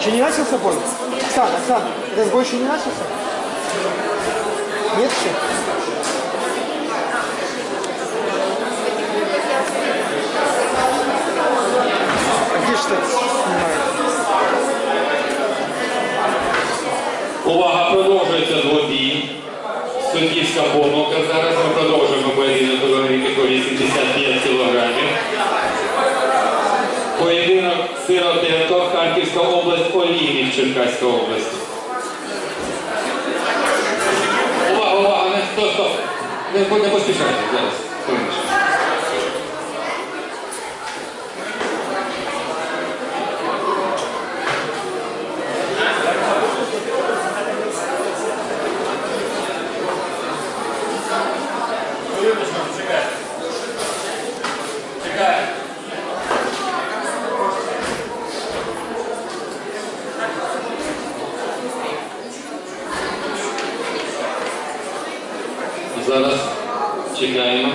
Еще не начался бой? Оксана, Оксана, этот бой еще не начался? Нет еще? А где что-то снимает? Увага, продовжується двобій. Суддівська помилка. Зараз ми продовжуємо поєдинок у ваговій 85 кілограмів. Поєдинок Сиротенко, Харківська область, Олійник, Черкаська область. Увага, увага, стоп. Не поспішайте зараз. Зараз чекаємо.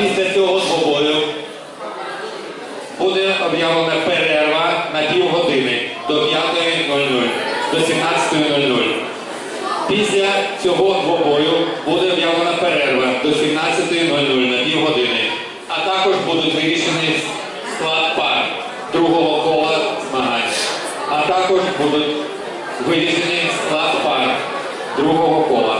Після цього двобою буде об'явлена перерва на півгодини до 5:00, до 17:00. Після цього двобою буде об'явлена перерва до 17:00 на півгодини, а також будуть вирішені склад пар другого кола змагань, а також будуть вирішені склад пар другого кола.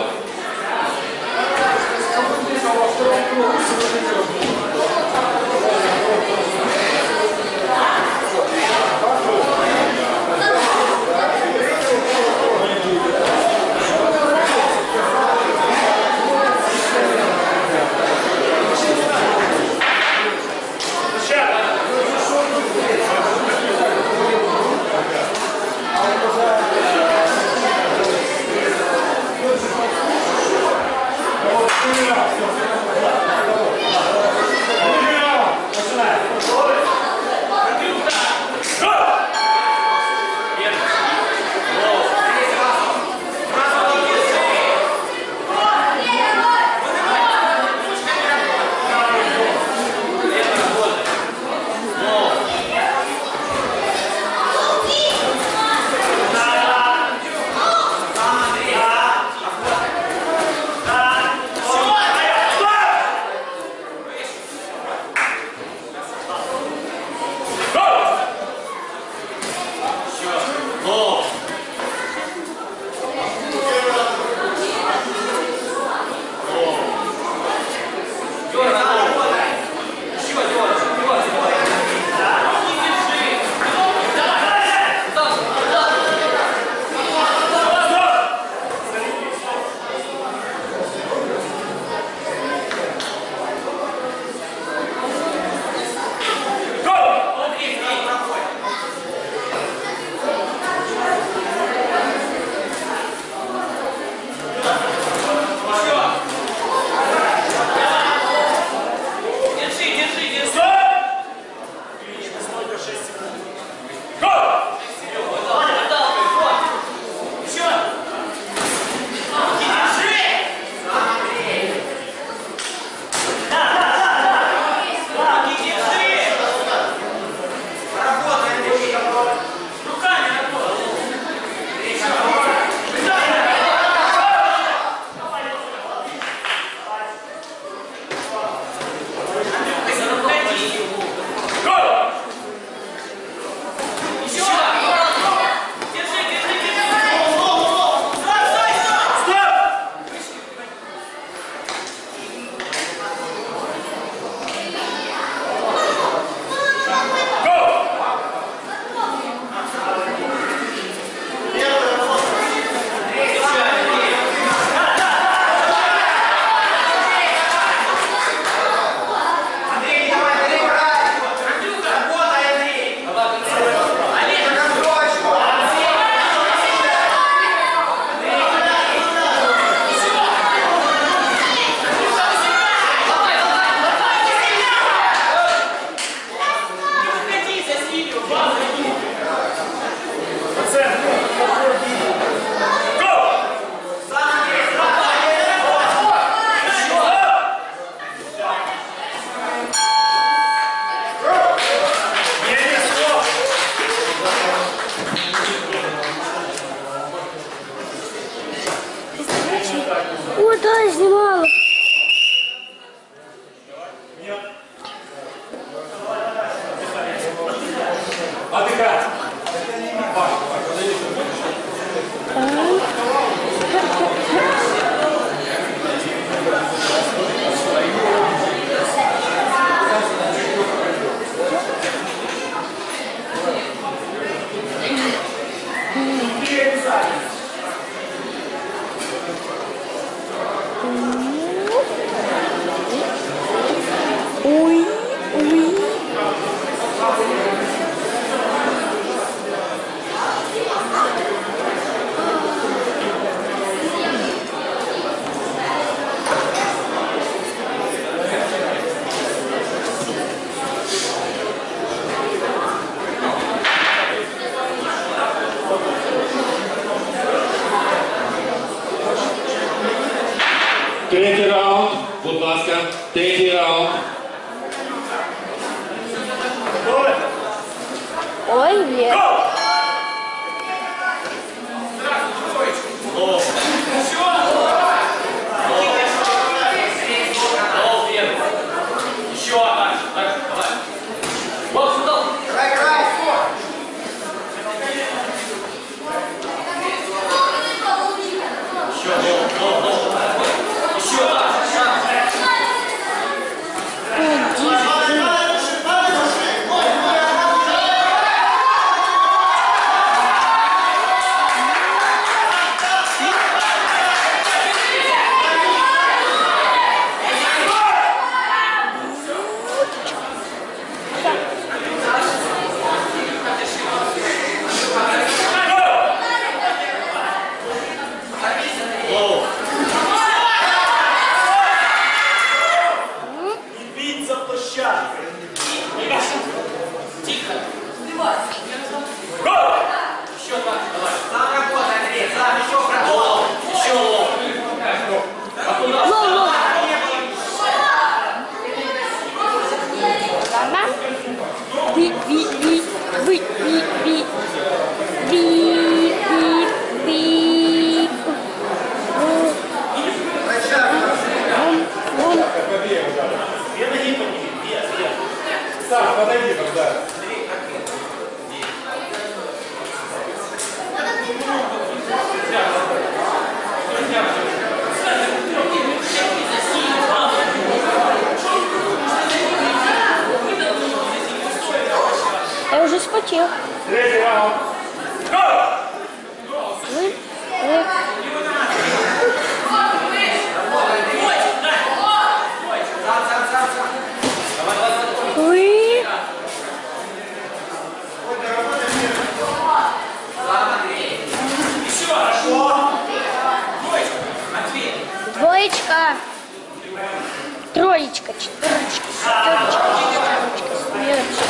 Третій раунд, будь ласка, третій раунд. Ой, є. Троечка, четверочка, пятерочка, пятерочка, семерочка.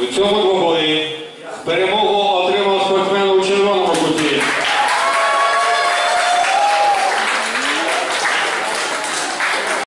У цьому двобої перемогу